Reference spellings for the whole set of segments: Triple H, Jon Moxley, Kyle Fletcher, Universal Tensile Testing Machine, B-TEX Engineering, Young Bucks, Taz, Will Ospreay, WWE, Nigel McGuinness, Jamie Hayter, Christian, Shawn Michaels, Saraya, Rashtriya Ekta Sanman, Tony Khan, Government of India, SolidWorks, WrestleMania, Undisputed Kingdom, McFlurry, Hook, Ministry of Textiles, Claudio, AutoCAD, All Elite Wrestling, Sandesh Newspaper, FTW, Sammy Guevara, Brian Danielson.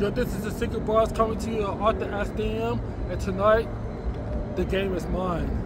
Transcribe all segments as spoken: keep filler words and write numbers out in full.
Yo, this is the Secret Bars coming to you on Arthur S D M, and tonight, the game is mine.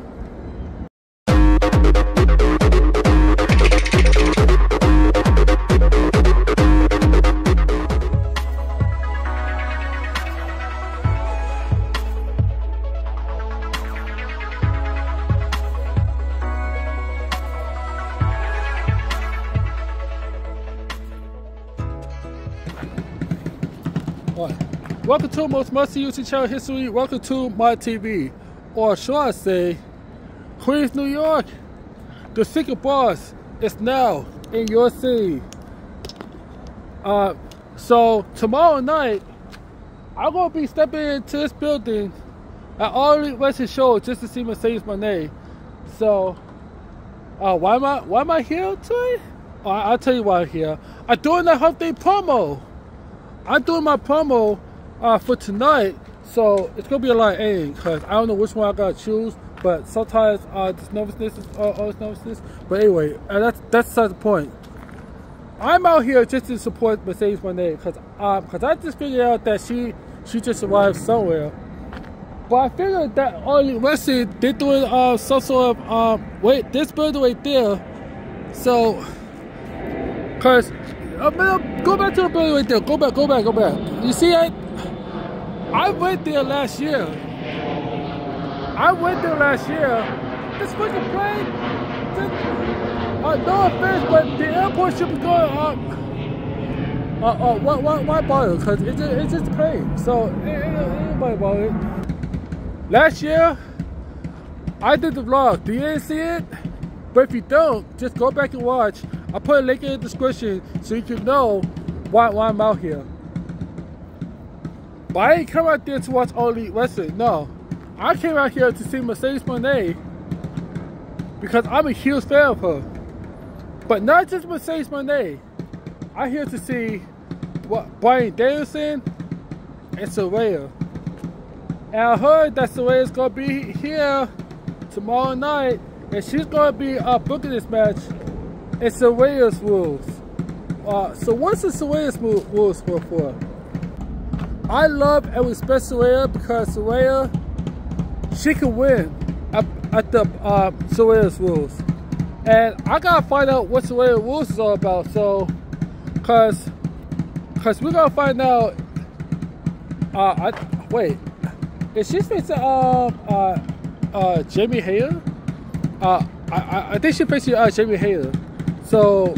Welcome to most must YouTube channel history. Welcome to my T V, or shall I say, Queens, New York. The Secret Bars is now in your city. Uh, so tomorrow night, I'm gonna be stepping into this building at All Elite Wrestling show just to see Mercedes Moné. So, uh, why am I why am I here today? Oh, I'll tell you why I'm here. I'm doing the Hump Day promo. I'm doing my promo. Uh, for tonight, so it's gonna be a lot of editing because I don't know which one I gotta choose. But sometimes uh, this nervousness is uh, always nervousness. But anyway, uh, that's that's beside the point. I'm out here just to support Mercedes Moné because um because I just figured out that she she just arrived somewhere. But I figured that only Wrestling they're doing uh some sort of um wait this building right there. So because uh, go back to the building right there. Go back, go back, go back. You see I. I went there last year. I went there last year. This fucking plane, this, uh, no offense, but the airport should be going up. Uh, uh, uh, why, why, why bother? Because it's just, it's just a plane. So, it, it, anybody bother it. Last year, I did the vlog. Do you didn't see it? But if you don't, just go back and watch. I put a link in the description so you can know why, why I'm out here. But I didn't come out there to watch All Elite Wrestling, no. I came out here to see Mercedes Moné because I'm a huge fan of her. But not just Mercedes Moné. I'm here to see what Brian Danielson and Saraya. And I heard that Saraya's gonna be here tomorrow night and she's gonna be uh, booking this match in Saraya's rules. Uh, so what's the Saraya's rules for? for? I love and respect Saraya because Saraya, she can win at, at the uh, Saraya's rules. And I gotta find out what Saraya's rules is all about, so, cause, cause we're gonna find out, uh, I, wait, is she facing, um, uh, uh, Jamie Hayter? Uh, I, I, I think she facing, uh, Jamie Hayter. So,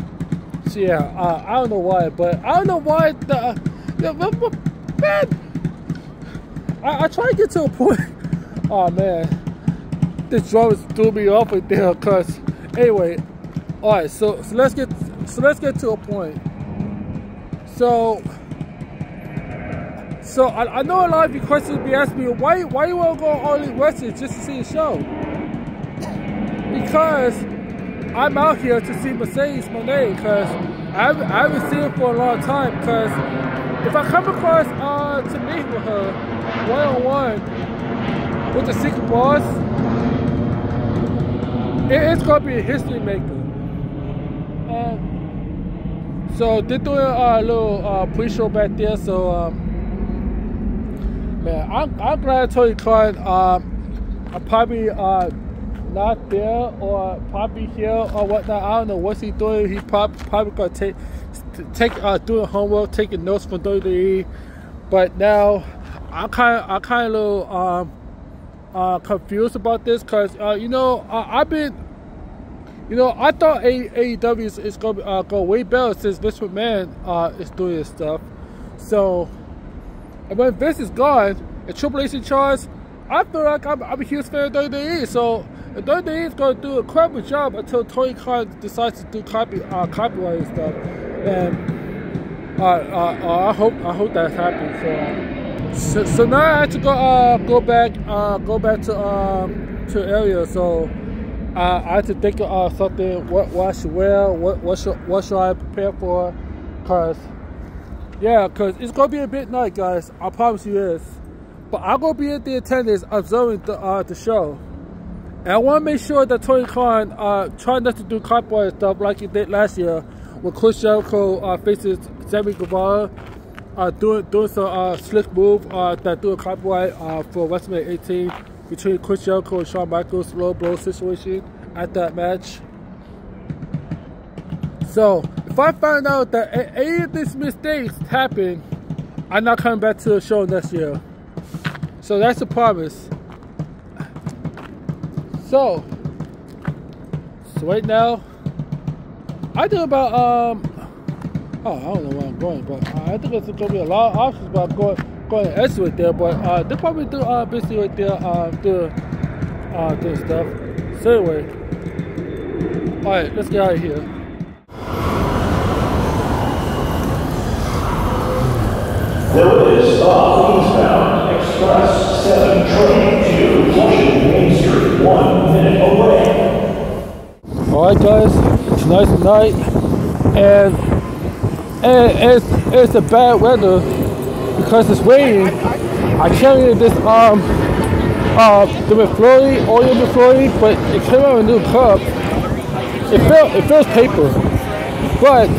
so yeah, uh, I don't know why, but I don't know why the, the, the Man, I, I try to get to a point. Oh man, this drama threw me off right there. Cause anyway, all right. So, so let's get so let's get to a point. So, so I, I know a lot of you questions be asking me why why you want to go on All Elite Wrestling just to see the show? Because I'm out here to see Mercedes Moné. Cause I haven't, I haven't seen her for a long time. Cause if I come across uh, to meet with her one-on-one with the Secret Bars, it, it's going to be a history maker. Um, so they're doing uh, a little uh, pre-show back there. So, um, man, I'm, I'm glad Tony Khan. Um, I'm probably uh, not there or probably here or whatnot. I don't know what's he doing. He probably probably going to take. Take uh, doing homework, taking notes from W W E, but now I'm kind of I'm kind of a little um, uh, confused about this because uh, you know uh, I've been, you know I thought A E W is, is gonna uh, go way better since Vince McMahon uh, is doing this stuff. So, and when Vince is gone and Triple H in charge, I feel like I'm, I'm a huge fan of W W E. So W W E is gonna do a credible job until Tony Khan decides to do copy uh, copyright and stuff. And uh, uh, uh, I hope I hope that happens. So, so, so now I have to go uh, go back uh, go back to um, to area. So uh, I have to think of uh, something. What what I should wear? What what should what should I prepare for? Cause yeah, cause it's gonna be a big night, guys. I promise you this. But I'm gonna be at the attendance observing the uh, the show. And I want to make sure that Tony Khan uh, try not to do copyright stuff like he did last year. When Chris Jericho uh, faces Sammy Guevara uh, do it, do some uh, slick move uh, that do a copyright uh, for WrestleMania eighteen between Chris Jericho and Shawn Michaels, low blow situation at that match. So if I find out that any of these mistakes happen, I'm not coming back to the show next year. So that's a promise. So, so right now, I think about um, oh I don't know where I'm going, but uh, I think it's gonna be a lot of options about going going to exit right there. But uh, they probably do uh busy right there uh doing uh doing stuff. So anyway, all right, let's get out of here. There is stop eastbound Express seven train to Washington Main Street, one minute away. Alright guys, it's nice night, and, and it's, it's a bad weather because it's raining. I can't even this, um, uh, the McFlurry, oil McFlurry, but it came out in a new cup. It, felt, it feels paper, but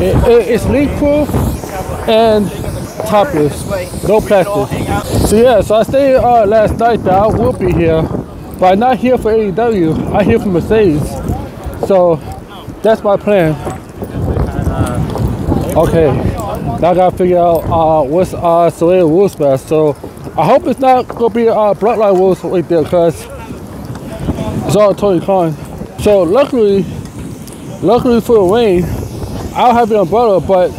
it, it, it's leak proof and topless, no plastic. So yeah, so I stayed uh, last night that I would be here, but I'm not here for A E W, I'm here for Mercedes. So that's my plan. Okay, now I gotta figure out uh, what's uh, Saraya rules match. So I hope it's not gonna be uh, bloodline rules right there, cause it's all Tony Khan. So luckily, luckily for the rain, I don't have an umbrella, but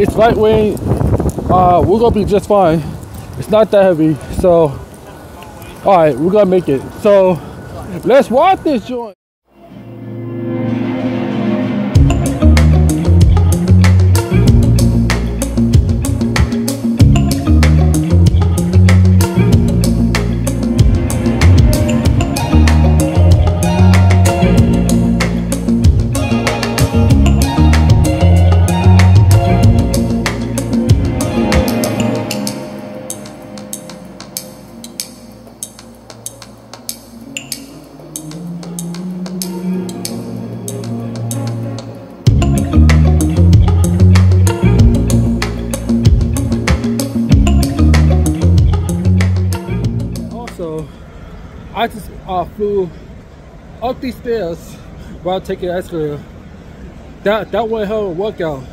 it's lightweight. Uh, we're gonna be just fine. It's not that heavy, so all right, we're gonna make it. So let's watch this joint. I just uh, flew up these stairs while taking an escalator. That that went hell of a workout.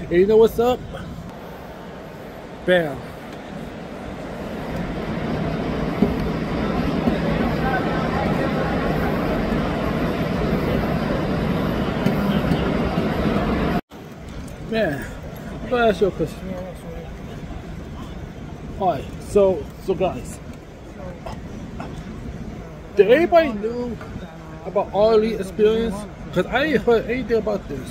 And you know what's up? Bam. Man, I'm gonna ask you a question. Alright, so so guys, did anybody know about All Elite experience? Because I ain't heard anything about this.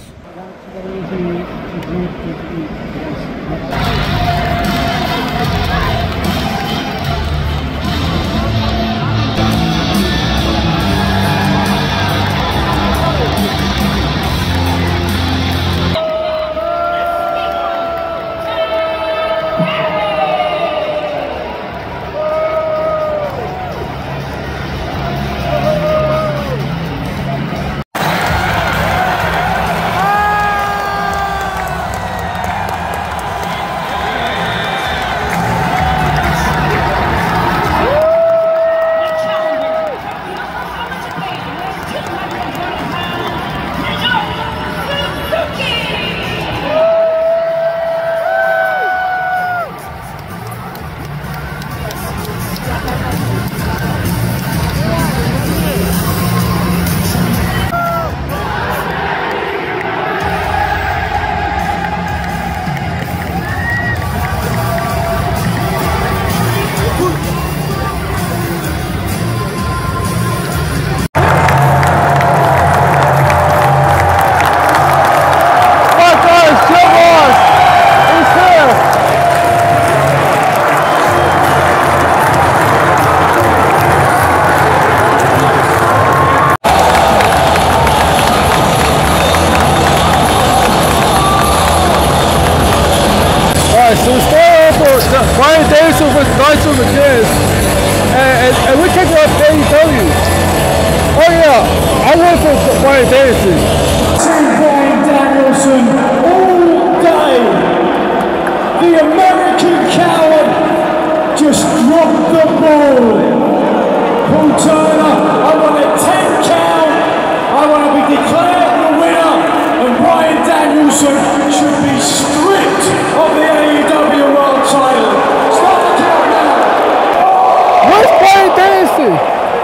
So we started off with Brian Danielson versus Nigel McGuinness, and, and, and we kicked off A E W. Oh yeah, I went for Brian Danielson. See Brian Danielson all day. The American coward just dropped the ball. Paul Turner, I want a ten count. I want to be declared the winner. And Brian Danielson should be stripped of the A E W World title. Start the countdown. Where's Brian Danielson?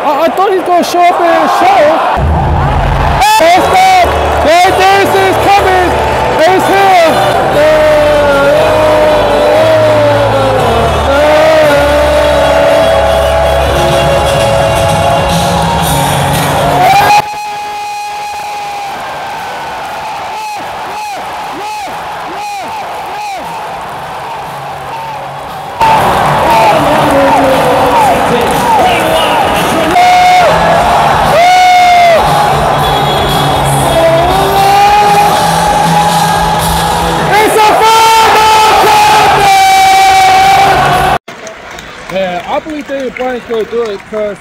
I, I thought he was going to show up in the show. Hey, stop! Brian Danielson is coming. He's here. Yeah. Brian's going to do it because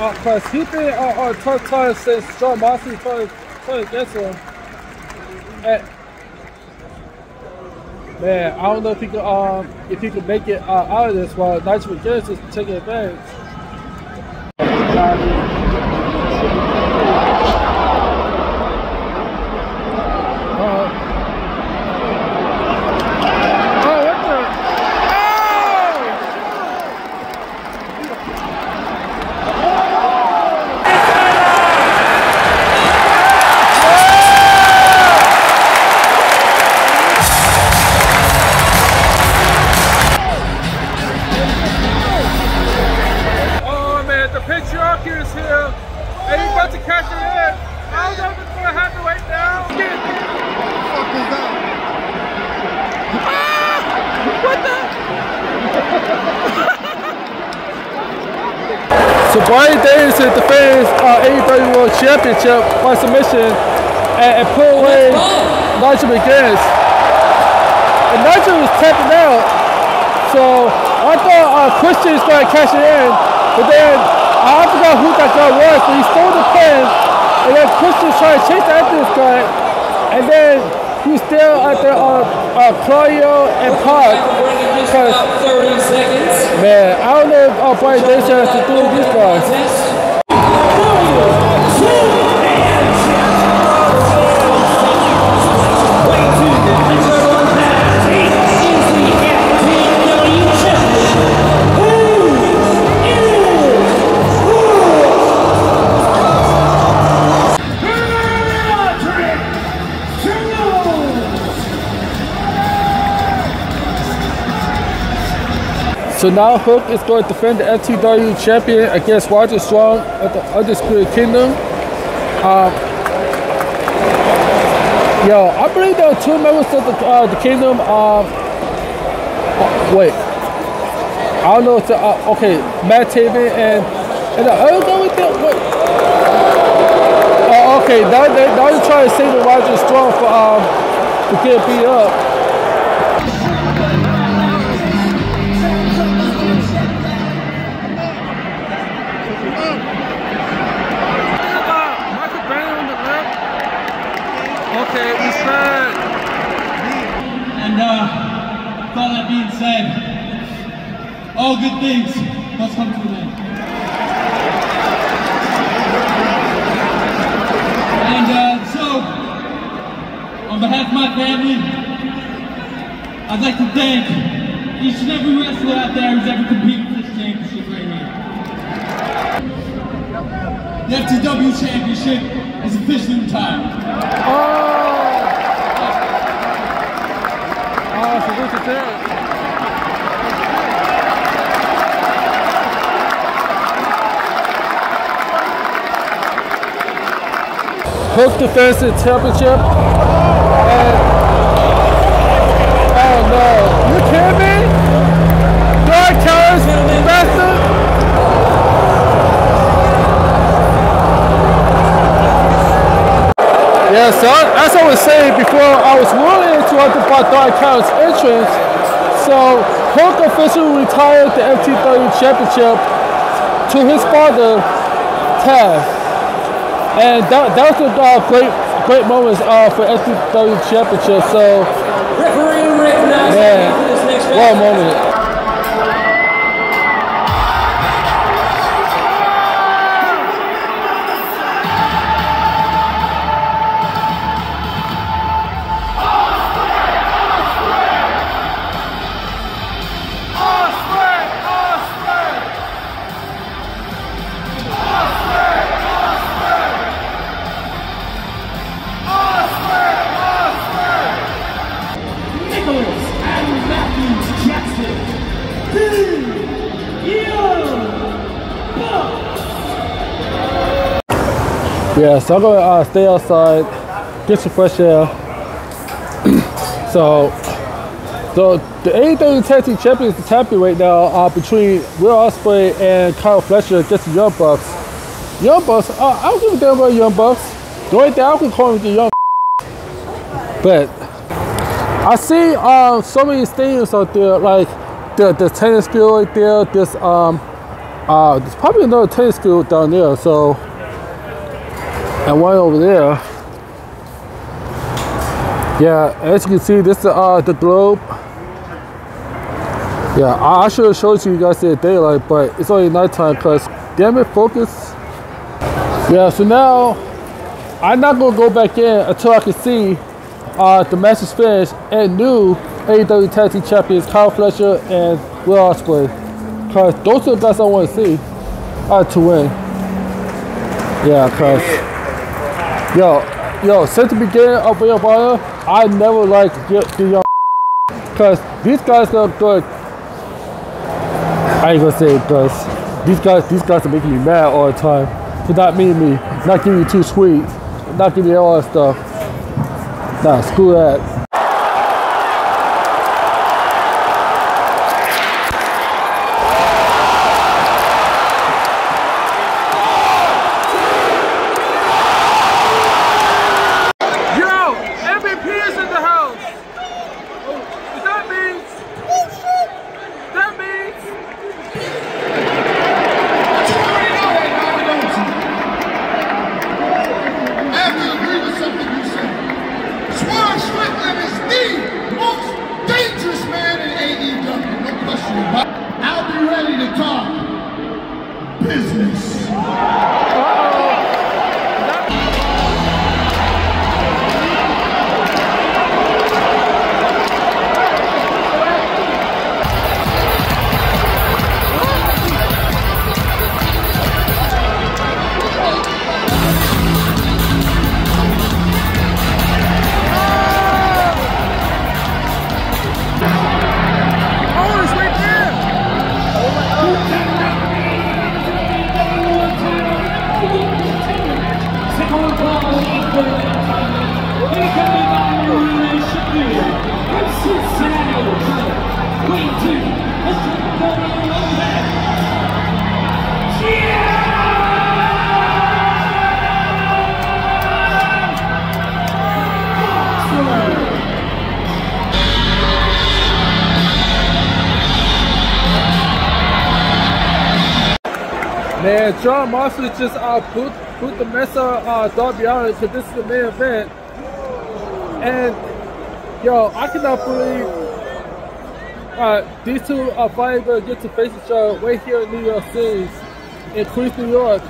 uh, he's been on, on tough times since Jon Moxley first played against him. And, man, I don't know if he can, um, if he can make it uh, out of this while Nigel McGuinness is taking advantage. So Brian Danielson defends our A E W World Championship by submission and, and put away Nigel McGuinness. And Nigel was tapping out, so I thought uh, Christian was going to cash it in, but then I forgot who that guy was, but he stole the pin, and then Christian was trying to chase after this guy, and then he was still out there on uh, Claudio and Pod. Man, I don't know if uh, Brian Danielson has to do with these guys. So now Hook is going to defend the F T W champion against Roger Strong at the Undisputed Kingdom. Um, yo, I believe there are two members of the, uh, the Kingdom. Um, oh, wait, I don't know if the, uh, okay, Matt Taven and and the other guy with them. Wait. Uh, okay, now they now they're trying to save the Roger Strong for um to get beat up. All good things must come to an end. And uh, so, on behalf of my family, I'd like to thank each and every wrestler out there who's ever competed for this championship right here. The F T W Championship is officially retired. Oh! Oh, so what's it there? Hook defends the championship. And, oh no, you kidding me? Dark Towers, faster? Yeah, so I, as I was saying before, I was really interrupted by Dark Towers' entrance. So Hook officially retired the F T W Championship to his father, Taz. And that, that was a uh, great, great moment uh, for F T W Championship, so... Referee recognized. oh, moment. Yeah, so I'm gonna uh, stay outside, get some fresh air. so, so the A E W Tag Team Champions is happening right now uh, between Will Ospreay and Kyle Fletcher against the Young Bucks. Young Bucks, uh, I don't give a damn about Young Bucks. The only thing I can call them the Young But I see um, so many stadiums out there, like the, the tennis field right there. There's um, uh, there's probably another tennis field down there. So. And one over there. Yeah, as you can see, this is uh, the globe. Yeah, I, I should have showed you guys the daylight, but it's only nighttime because, damn it, focus. Yeah, so now, I'm not going to go back in until I can see uh, the match is finished and new A E W Tag Team Champions Kyle Fletcher and Will Ospreay. Because those are the guys I want to see uh, to win. Yeah, because... Yo, yo, since the beginning of Ring of Honor, I never liked the Young because these guys are good. I ain't gonna say it because these guys, these guys are making me mad all the time. For not meeting me, not giving me too sweet, not giving me all that stuff. Nah, screw that. Man, Jon Moxley just uh, put, put the mess on uh, Darby Allin because this is the main event. And, yo, I cannot believe uh, these two are finally going to get to face each other right here in New York City, in Queens, New York.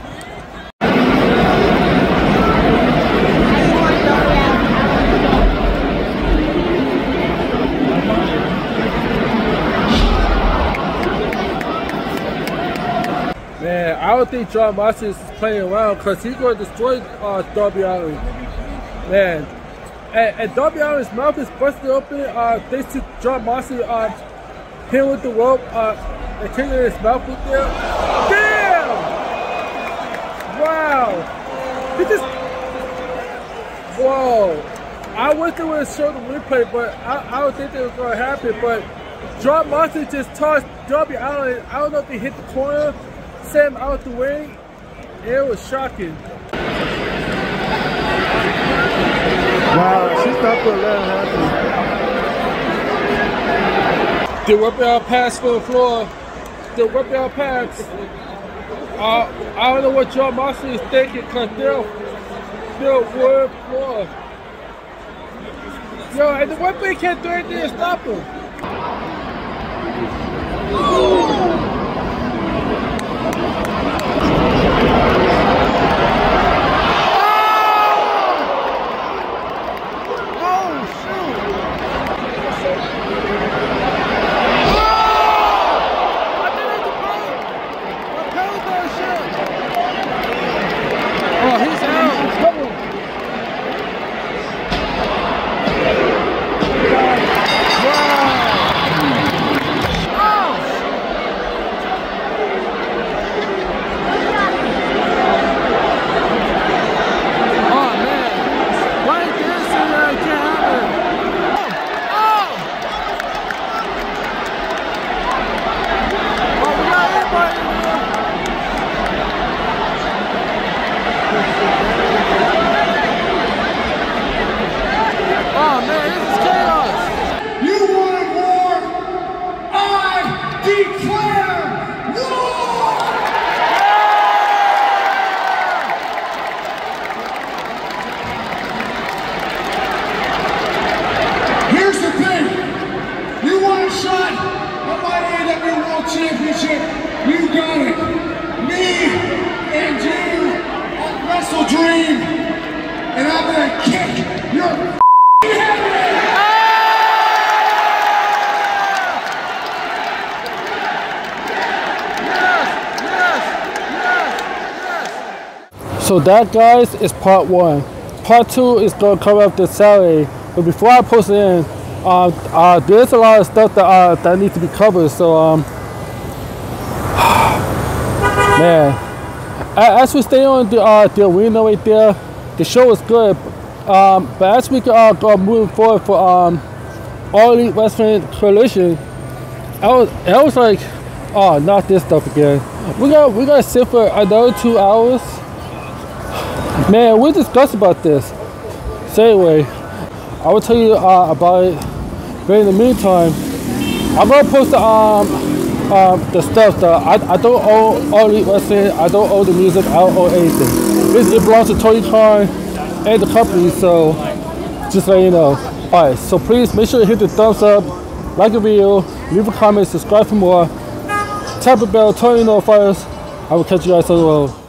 Man, I don't think Jon Moxley is playing around because he's going to destroy uh, Darby Allin. Man, and, and Darby Allin's mouth is busted open uh, thanks to Jon Moxley uh, hitting with the rope uh, and kicking his mouth with there. Damn! Wow! He just... Whoa! I wish they would have shown the replay, but I, I don't think that was going to happen. But Jon Moxley just touched Darby Allin. I don't know if he hit the corner. Sam out the way, it was shocking. Wow, she's not gonna let it happen. They're whipping out pads for the floor. They're whipping out pads. Uh, I don't know what Jon Moxley is thinking because they're, they're wood floor. Yo, and the weapon can't do anything to stop him. shot at my A E W World Championship. You got it. Me and you at Wrestle Dream, and I'm gonna kick your f***ing head in. Yes, yes, yes, yes. So that, guys, is part one. Part two is gonna come up this Saturday. But before I post it in, uh, uh, there's a lot of stuff that uh, that needs to be covered. So, um, man, as we stay on the uh, the arena right there, the show is good. Um, but as we uh, go moving forward for um, All Elite Wrestling Coalition, I was I was like, oh, not this stuff again. We got we got to sit for another two hours. Man, we'll discuss about this. So anyway, I will tell you uh, about it, but in the meantime, I'm gonna post the, um, um, the stuff that I, I don't own All Elite Wrestling, I don't own the music, I don't own anything. This, it belongs to Tony Khan and the company, so just let you know. Alright, so please make sure you hit the thumbs up, like the video, leave a comment, subscribe for more, tap the bell, turn on notifiers. I will catch you guys on the road.